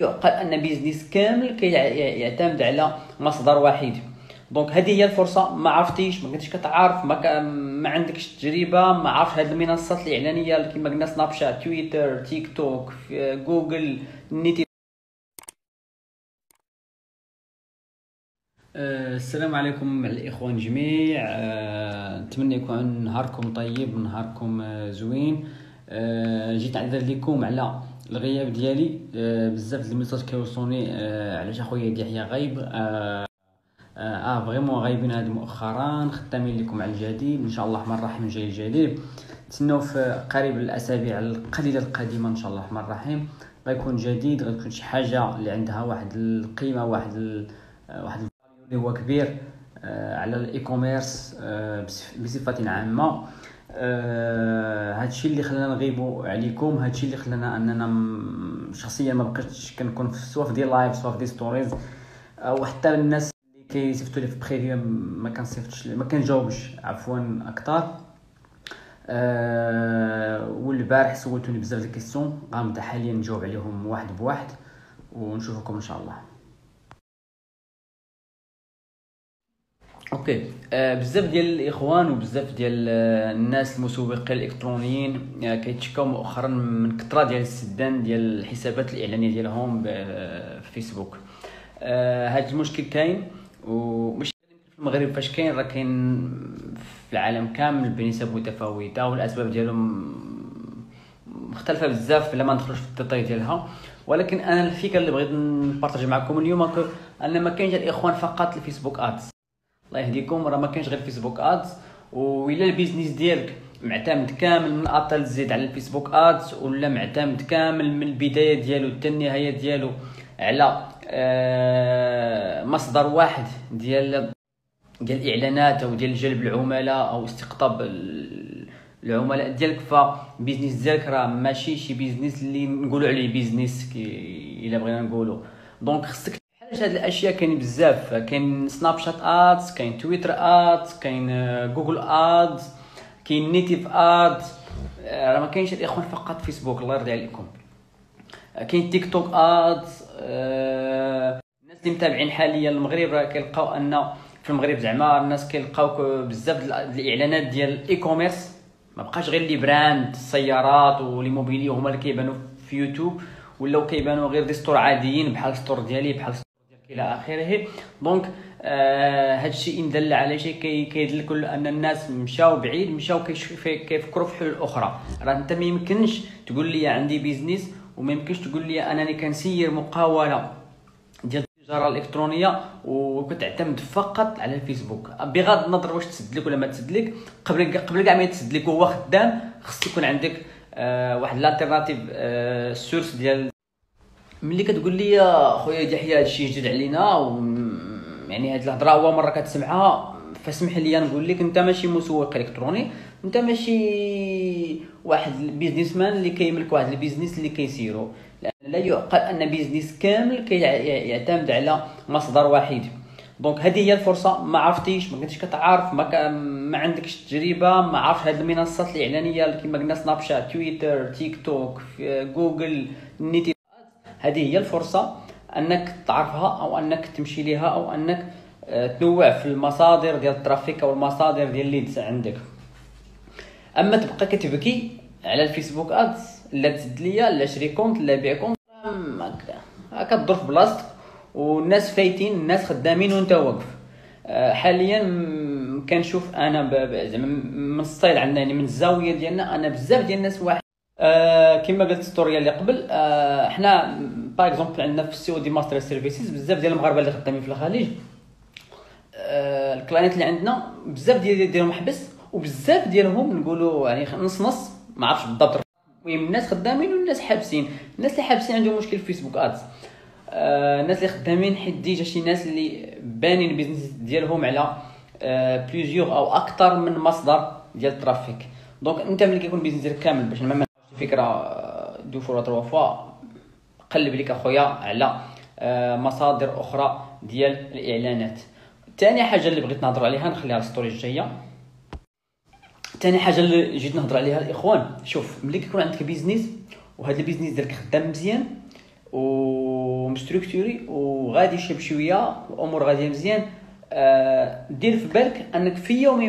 يعقل ان بيزنس كامل يعتمد على مصدر واحد. دونك هذه هي الفرصه. ما عرفتيش، ما كنتش كتعرف، ما عندكش تجربه، ما عرفتش هذه المنصات الاعلانيه اللي كما قلنا سناب شات، تويتر، تيك توك، جوجل، نيتي. السلام عليكم الاخوان جميع، نتمنى يكون نهاركم طيب، نهاركم زوين. جيت نعذر لكم على الغياب ديالي، بزاف ديال الميساج كيوصلوني علاش اخويا دحيا غايب. فريمون غايبين هاد مؤخرا، ختامين لكم على الجديد ان شاء الله الرحمن الرحيم. جاي الجديد تسناو في قريب الاسابيع القليله القادمه ان شاء الله الرحمن الرحيم، غيكون جديد، غتكون شي حاجه اللي عندها واحد القيمه، واحد الفاليو اللي هو كبير على الاي كوميرس بصفه عامه. هادشي اللي خلانا نغيبوا عليكم، هادشي اللي خلانا اننا شخصيا ما بقيتش كنكون سواء في دي لايف سواء في دي ستوريز، وحتى الناس اللي كيصيفطوا لي في بريفيوم ما كنجاوبش عفوا اكثر. والبارح سولتوني بزاف ديال الكيسيون، غنبدا حاليا نجاوب عليهم واحد بواحد ونشوفكم ان شاء الله. اوكي، بزاف ديال الاخوان وبزاف ديال الناس المسوقين الالكترونيين كيتشكاو مؤخرا من كثره ديال السدان ديال الحسابات الاعلانيه ديالهم في فيسبوك. هذا المشكل كاين، ومش في المغرب فاش كاين، راه كاين في العالم كامل بنسب متفاوته، والاسباب ديالهم مختلفه بزاف، لا ما ندخلوش في الديتاي ديالها. ولكن انا الفكره اللي بغيت نبارطاج معكم اليوم ان ما كاينش الاخوان فقط الفيسبوك ادز، الله يهديكم، راه ما كاينش غير فيسبوك ادز. وإلا البيزنس ديالك معتمد كامل من الأ حتى للزيد على الفيسبوك ادز، ولا معتمد كامل من البدايه ديالو حتى النهايه ديالو على مصدر واحد ديال الاعلانات او ديال جلب العملاء او استقطاب العملاء ديالك، فبيزنس ديالك راه ماشي شي بيزنس اللي نقولوا عليه بيزنس الا بغينا نقولوا. دونك خصك هاد الاشياء كاين بزاف، كاين سناب شات ادز، كاين تويتر ادز، كاين جوجل ادز، كاين نيتيف ادز، راه ما كاينش الاخوان فقط فيسبوك الله يرضي عليكم. كاين تيك توك ادز. الناس اللي متابعين حاليا المغرب راه كيلقاو ان في المغرب زعما الناس كيلقاو بزاف الاعلانات ديال الاي كوميرس، ما بقاش غير لي براند السيارات ولي موبيلي هما اللي كيبانوا في يوتيوب، ولاو كيبانوا غير دي ستور عاديين بحال الستور ديالي بحال الى اخره. دونك هادشي ان دل على شي كيدل كل ان الناس مشاو بعيد، مشاو كيفكروا في حلول اخرى. راه انت ما يمكنش تقول لي عندي بيزنس وما يمكنش تقول لي انني كنسير مقاوله ديال التجاره الالكترونيه وكتعتمد فقط على الفيسبوك، بغض النظر واش تسد لك ولا ما تسد لك. قبل كاع ما يتسد لك وهو خدام، خص يكون عندك واحد لالتيرناتيف سورس ديال. ملي كتقول لي خويا دحيا هادشي جديد علينا يعني هاد الهضره اول مره كتسمعها، فاسمح لي نقول لك انت ماشي مسوق الكتروني، انت ماشي واحد البيزنس مان اللي كيملك واحد البيزنس اللي كيسيرو، لان لا يعقل ان بيزنس كامل يعتمد على مصدر واحد. دونك هذه هي الفرصه. ما عرفتيش، ما كنتش كتعرف، ما عندكش تجربه، ما عرفتش هاد المنصات الاعلانيه اللي كما قلنا سناب شات، تويتر، تيك توك، جوجل، نيتي، هذه هي الفرصه انك تعرفها او انك تمشي ليها او انك تنوع في المصادر ديال الترافيك او المصادر ديال الليدز عندك. اما تبقى كتبكي على الفيسبوك ادز، لا تسد ليا، لا شري كونت، لا بيع كونت، هكا كدور في بلاصتك والناس فايتين، الناس خدامين وانت واقف. حاليا كنشوف انا زعما من الصيد عندنا، يعني من الزاويه ديالنا، انا بزاف ديال الناس واحد كما قلت الستوري اللي قبل، حنا باغ اكزومبل عندنا في السي او دي ماستر سيرفيسز بزاف ديال المغاربه اللي خدامين في الخليج. الكلاينت اللي عندنا بزاف ديالهم حبس، وبزاف ديالهم نقولوا يعني نص نص، ما عرفتش بالضبط. المهم الناس خدامين والناس حابسين. الناس اللي حابسين عندهم مشكل في فيسبوك ادز. الناس اللي خدامين حيت ديجا شي ناس اللي بانين البيزنس ديالهم على بليزيوغ او اكثر من مصدر ديال الترافيك. دونك انت ملي كيكون البيزنس ديالك كامل، باش ما فكره دو فوا تروا فوا، قلب لك اخويا على مصادر اخرى ديال الاعلانات. ثاني حاجه اللي بغيت نهضر عليها نخليها للستوري الجايه، ثاني حاجه اللي جيت نهضر عليها الاخوان، شوف ملي كيكون عندك بيزنس وهذا البيزنس ديالك خدام مزيان مستركتوري وغادي يشرب شويه الامور غاديه مزيان. دير في بالك انك في يوم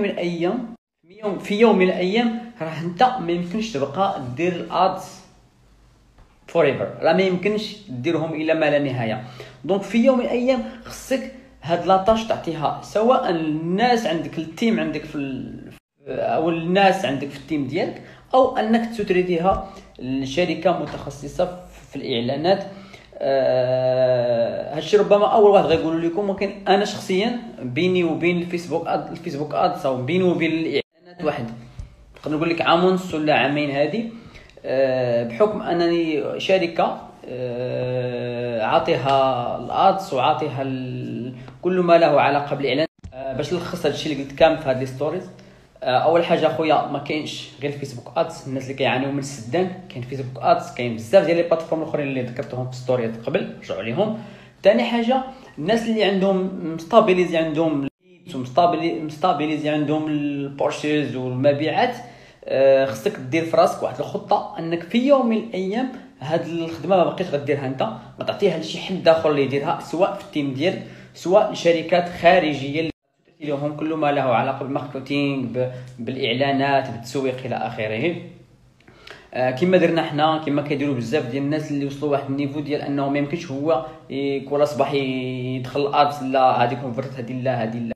من الايام راه انت ما يمكنش تبقى دير الادز فور ايفر، راه ما يمكنش ديرهم الى ما لا نهايه. دونك في يوم من الايام خصك هاد لاطاج تعطيها، سواء الناس عندك التيم عندك او الناس عندك في التيم ديالك، او انك تسوتريتيها لشركه متخصصه في الاعلانات. هادشي ربما اول واحد غيقولوا لكم، ولكن انا شخصيا بيني وبين الفيسبوك ادس او بيني وبين الاعلانات واحد، نقدر نقول لك عام ونص ولا عامين هادي، بحكم انني شركه عاطيها الادس وعاطيها كل ما له علاقه بالاعلان. باش نلخص هادشي اللي قلت كامل في هاد لي ستوريز، اول حاجه اخويا ما كاينش غير الفيسبوك ادس، الناس اللي كيعانيو من السدان كاين فيسبوك ادس، كاين بزاف ديال لي بلاتفورم الاخرين اللي ذكرتهم في الستوريات قبل رجعوا ليهم. ثاني حاجه الناس اللي عندهم مستابيليزي عندهم مستابيليزي عندهم البورشيز والمبيعات، خصك دير في راسك واحد الخطه انك في يوم من الايام هاد الخدمه ما بقيتش غديرها انت، غتعطيها لشي حد اخر اللي يديرها، سواء في التيم ديالك سواء لشركات خارجيه اللي لهم كل ما له علاقه بالماركتينغ بالاعلانات بالتسويق الى اخره. كما درنا حنا، كما كيديروا بزاف ديال الناس اللي وصلوا واحد النيفو ديال انه ما يمكنش هو كل صباح يدخل الادس، لا هذيك كونفرت هذه لا هذه لا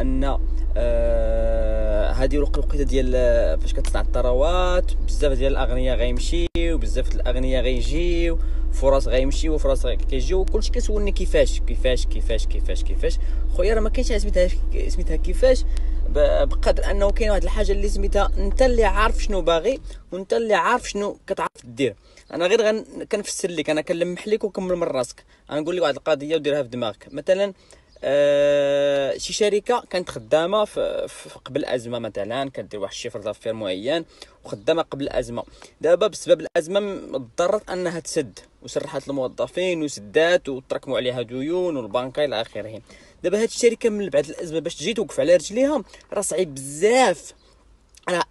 ان هذه الوقيته ديال فاش كتصنع الثروات، بزاف ديال الاغنياء غيمشيو، بزاف الاغنياء غيجيو، فرص غيمشيو، فرص كيجيو، كلشي كيسولني كيفاش كيفاش كيفاش كيفاش كيفاش. خويا راه ما كاينش سميتها كيفاش، بقدر انه كاين واحد الحاجه اللي سميتها انت اللي عارف شنو باغي، وانت اللي عارف شنو كتعرف دير. انا غير كنفسر لك، انا كنلمح لك وكمل من راسك، انا نقول لك واحد القضيه وديرها في دماغك. مثلا شي شركه كانت خدامه قبل الازمه، مثلا كدير واحد الشيفر دافير معين وخدامه قبل الازمه، دابا بسبب الازمه اضطرت انها تسد وسرحت الموظفين وسدات وتركموا عليها ديون والبنكه الى اخره. دابا هاد الشركه من بعد الازمه باش تجي توقف على رجليها راه صعيب بزاف. راه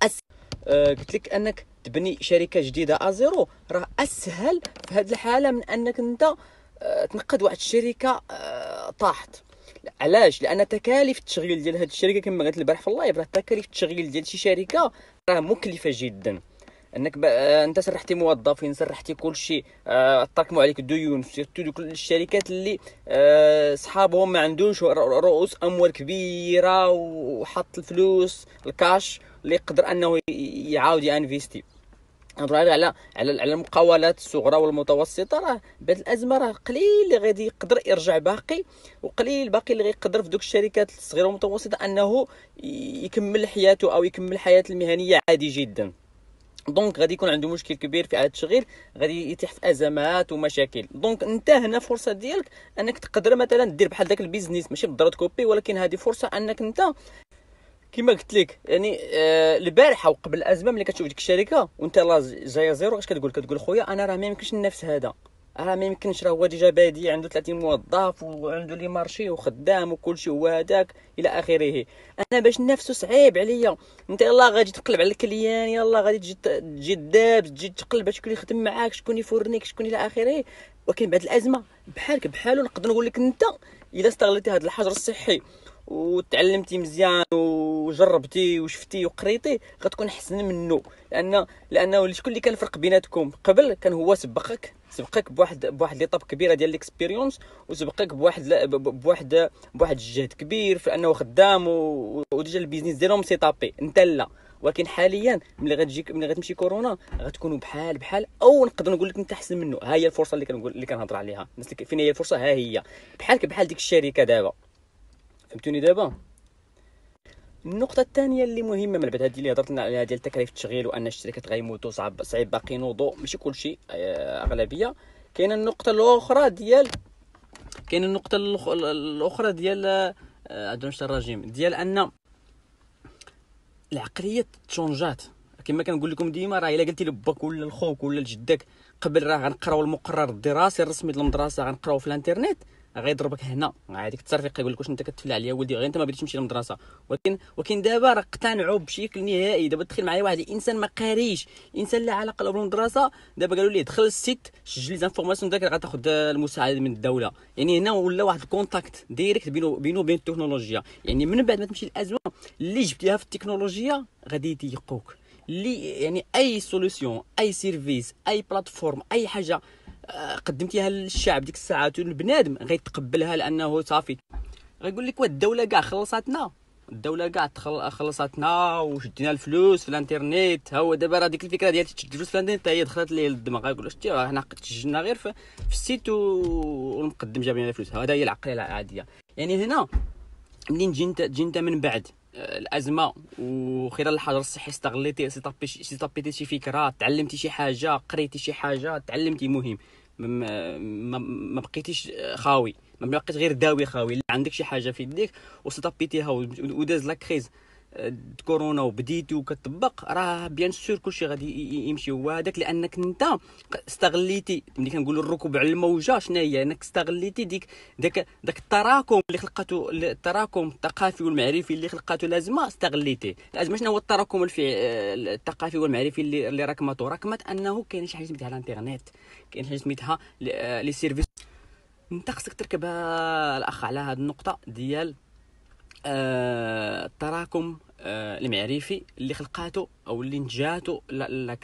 قلت لك انك تبني شركه جديده ازيرو راه اسهل في هاد الحاله من انك انت تنقد واحد الشركه طاحت. علاش؟ لان تكاليف التشغيل ديال هاد الشركه كما قلت البارح في اللايف، راه تكاليف التشغيل ديال شي شركه راه مكلفه جدا، انك انت سرحتي موظفين، سرحتي كلشي، تراكموا عليك الديون، سيرتو دوك الشركات اللي صحابهم ما عندوش رؤوس اموال كبيره وحط الفلوس الكاش اللي يقدر انه يعاود يانفيستي. نهضروا على المقاولات الصغرى والمتوسطه، راه بعد الازمه راه قليل اللي غادي يقدر يرجع باقي، وقليل باقي اللي غيقدر في دوك الشركات الصغيره والمتوسطه انه يكمل حياته او يكمل حياته المهنيه عادي جدا. دونك غادي يكون عنده مشكل كبير في عدد التشغيل، غادي يتيح في ازمات ومشاكل. دونك انت هنا فرصه ديالك انك تقدر مثلا دير بحال داك البيزنس، ماشي بالضروره كوبي، ولكن هذه فرصه انك انت كما قلت لك يعني البارحه وقبل الازمه ملي كتشوف ديك الشركه وانت لا جايه زيرو، اش كتقول خويا انا راه ما يمكنش ننافس هذا، راه ما يمكنش، راه هو ديجا بادي عنده 30 موظف وعنده لي مارشي وخدام وكلشي هو هذاك الى اخره، انا باش ننافسو صعيب عليا. انت يلاه غادي تقلب على الكليان، يلاه غادي تجي دابز، تجي تقلب شكون يخدم معاك، شكون يفورنيك، شكون الى اخره. ولكن بعد الازمه بحالك بحالو، نقدر نقول لك انت الا استغلتي هذا الحجر الصحي وتعلمتي مزيان وجربتي وشفتي وقريتي غتكون احسن منه، لانه شكون اللي كان الفرق بيناتكم قبل؟ كان هو سبقك بواحد ليطاب كبيره ديال الاكسبيريونس، وسبقك بواحد الجهد كبير في انه خدام وديجا البيزنس ديالهم سيطابي، انت لا. ولكن حاليا ملي غتمشي كورونا غتكونوا بحال او نقدر نقول لك انت احسن منه. ها هي الفرصه اللي كنهضر عليها، الناس اللي فين هي الفرصه، ها هي بحالك بحال ديك الشركه دابا، فهمتوني؟ دابا النقطه الثانيه اللي مهمه من بعد هذه اللي هضرت لنا عليها ديال تكاليف التشغيل وان الشركات غيموتوا صعيب باقي نوضوا، ماشي كلشي اغلبيه. كاينه النقطه الاخرى ديال عندهم شي الرجيم ديال ان العقليه تشونجات، كما كنقول لكم ديما راه الا قلتي لباك ولا لخوك ولا لجدك قبل راه غنقراو المقرر الدراسي الرسمي ديال المدرسه غنقراو في الانترنت غيضربك هنا هذيك التصرفيق يقول لك واش انت كتفل عليا ولدي غير انت ما بغيتيش تمشي للمدرسه. ولكن دابا راه اقتنعوا بشكل نهائي. دابا دخل معايا واحد الانسان ما قاريش، انسان لا علاقه له بالمدرسه، دابا قالوا ليه دخل السيت سجل لي زانفورماسيون داك غتاخذ المساعده من الدوله. يعني هنا ولا واحد الكونتاكت ديريكت بينه وبين التكنولوجيا. يعني من بعد ما تمشي الازمه اللي جبتيها في التكنولوجيا غادي يضيقوك اللي يعني اي سوليسيون اي سيرفيس اي بلاتفورم اي حاجه قدمتيها للشعب ديك الساعات والبنادم غيتقبلها لانه صافي غيقول لك والدوله كاع خلصاتنا، الدوله كاع خلصاتنا وشدينا الفلوس في الانترنت. ها هو دابا راه ديك الفكره ديال تشد الفلوس في الانترنت هي دخلت ليه للدماغ. غيقول اش تي راه حنا تسجلنا غير في السيت والمقدم جاب لنا الفلوس. هذا هي العقليه العاديه. يعني هنا منين جي انت من بعد الازمه وخلال الحجر الصحي استغليتي سيطابيتي شي فكره، تعلمتي شي حاجه، قريتي شي حاجه، تعلمتي مهم، ما بقيتيش خاوي، ما بقيت غير داوي خاوي، اللي عندك شي حاجه في يديك وسيطابيتيها وداز لا كريز كورونا وبديتي وكتطبق راه بيان سور كلشي غادي يمشي هو هذاك. لانك انت استغليتي ملي كنقولوا الركوب على الموجه شنو هي، انك استغليتي داك التراكم اللي خلقته، التراكم الثقافي والمعرفي اللي خلقته الازمه استغليتيه. الازمه شنو هو التراكم الثقافي والمعرفي اللي ركمت انه كاين شي حاجه سميتها الانترنت، كاين حاجه سميتها لي سيرفيس. انت خصك تركب الاخ على هذه النقطه ديال التراكم المعرفي اللي خلقاته او اللي نجاته لا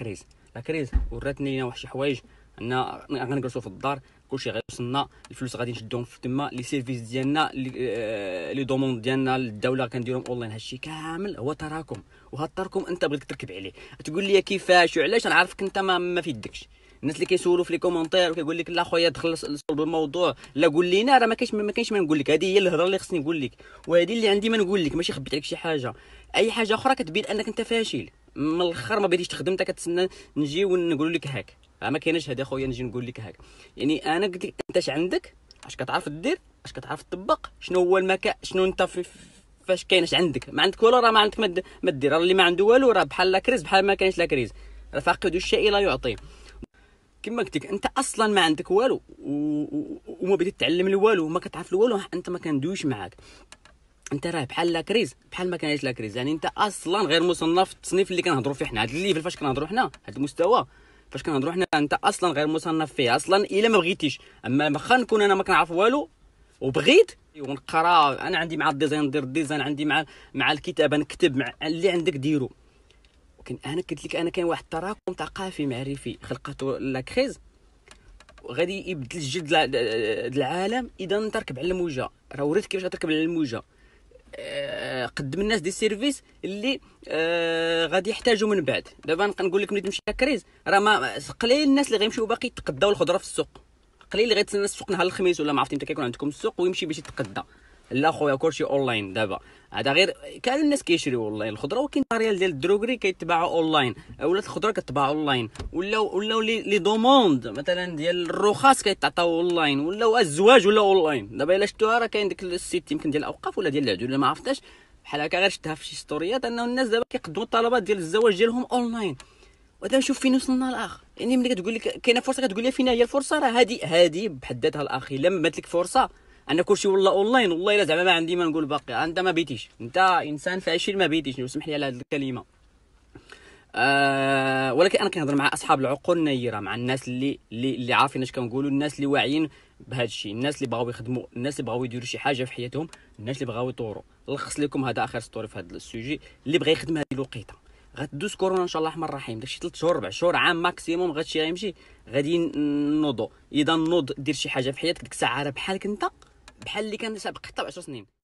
كريز وراتنا لينا واحد شي حوايج. انا غنجلسوا في الدار كلشي غيوصلنا، الفلوس غادي نشدهم في تما، لي سيرفيس ديالنا لي دوموند ديالنا للدوله كنديرهم اونلاين. هادشي كامل هو تراكم، وهاد التراكم انت بغيت تركب عليه. تقول لي كيفاش وعلاش؟ انا عارفك انت ما في يدكش. الناس اللي كيسولوا في لي كومونتير وكيقول لك لا خويا دخل صلب الموضوع، لا قول لينا راه ما كاينش ما نقول لك. هذه هي الهضره اللي خصني نقول لك، وهذه اللي عندي ما نقول لك، ماشي خبيت عليك شي حاجه. اي حاجه اخرى كتبين انك انت فاشل من الاخر، ما بغيتيش تخدم، انت كتسنى نجي ونقول لك هاك راه ما كايناش هذا خويا نجي نقول لك هاك. يعني انا قلت لك انت اش عندك، اش كتعرف دير، اش كتعرف تطبق، شنو هو المكان، شنو انت فاش كاين اش عندك. ما عندك والو راه ما عندك ما دير. اللي ما عنده والو راه بحال لا كريز، بحال ما كاينش لا كريز، راه فاقد الشيء لا يعطي. كما قلت لك انت اصلا ما عندك والو وما بغيتي تتعلم لوالو وما كتعرف لوالو، انت ما كندويش معاك، انت راه بحال لا كريز بحال ما كاينش لا كريز. يعني انت اصلا غير مصنف في التصنيف اللي كنهضروا فيه حنا، هذا الليفل فاش كنهضروا حنا، هذا المستوى فاش كنهضروا حنا، انت اصلا غير مصنف فيه اصلا الا ما بغيتيش. اما واخا نكون انا ما كنعرف والو وبغيت ونقرا، انا عندي مع الديزاين ندير الديزاين، عندي مع الكتابه نكتب، مع اللي عندك ديرو. ولكن انا قلت لك انا كاين واحد التراكم ثقافي معرفي خلقته لا كريز وغادي يبدل الجلد ديال العالم. اذا تركب على الموجه، راه وريت كيفاش غتركب على الموجه. قدم الناس دي سيرفيس اللي غادي يحتاجوا من بعد. دابا نقول لك ملي تمشي لا كريز راه ما قليل الناس اللي غيمشيو باقي يتقداو الخضره في السوق، قليل اللي غيتسنى السوق نهار الخميس ولا ما عرفت متى كيكون عندكم السوق ويمشي باش يتقدا. لا خويا كلشي اونلاين دابا، هذا غير كاع الناس كيشريو اونلاين الخضره، ولكن الريال ديال الدروغري كيتباعوا اونلاين، ولات الخضره كتباع اونلاين، ولاو لي دوموند مثلا ديال الرخص كيتعطاو اونلاين، ولاو الزواج ولا اونلاين. دابا الا شفتوها راه كاين ديك السيت يمكن ديال الاوقاف ولا ديال العدول ولا ما عرفتش بحال هكا، غير شفتها في شي ستوريات انه الناس دابا كيقدموا الطلبات ديال الزواج ديالهم اونلاين. ودابا شوف فين وصلنا الاخ. يعني ملي كتقول لك كاينه فرصه كتقول لي فين هي الفرصه، راه هادي بحد ذاتها الاخ. الا بانت لك فرصه انا كلشي والله اونلاين، والله الا زعما ما عندي ما نقول باقي، انت ما بيتيش، انت انسان فاشل ما بيتيش، سمح لي على هذه الكلمه. ولكن انا كنهضر مع اصحاب العقول النيره، مع الناس اللي عارفين اش كنقولوا، الناس اللي واعيين بهذا الشيء، الناس اللي بغاو يخدموا، الناس اللي بغاو يديروا شي حاجه في حياتهم، الناس اللي بغاو يطوروا. نلخص لكم هذا اخر ستوري في هذا السوجي. اللي بغى يخدم هذه الوقيته غتدوز كورونا ان شاء الله الرحمن الرحيم، داكشي 3 شهور 4 شهور عام ماكسيموم غادي يمشي، غادي نوضوا. اذا نوض دير شي حاجه في حياتك ديك الساعه بحالك انت بحال اللي كان سابق حتى ب 10 سنين.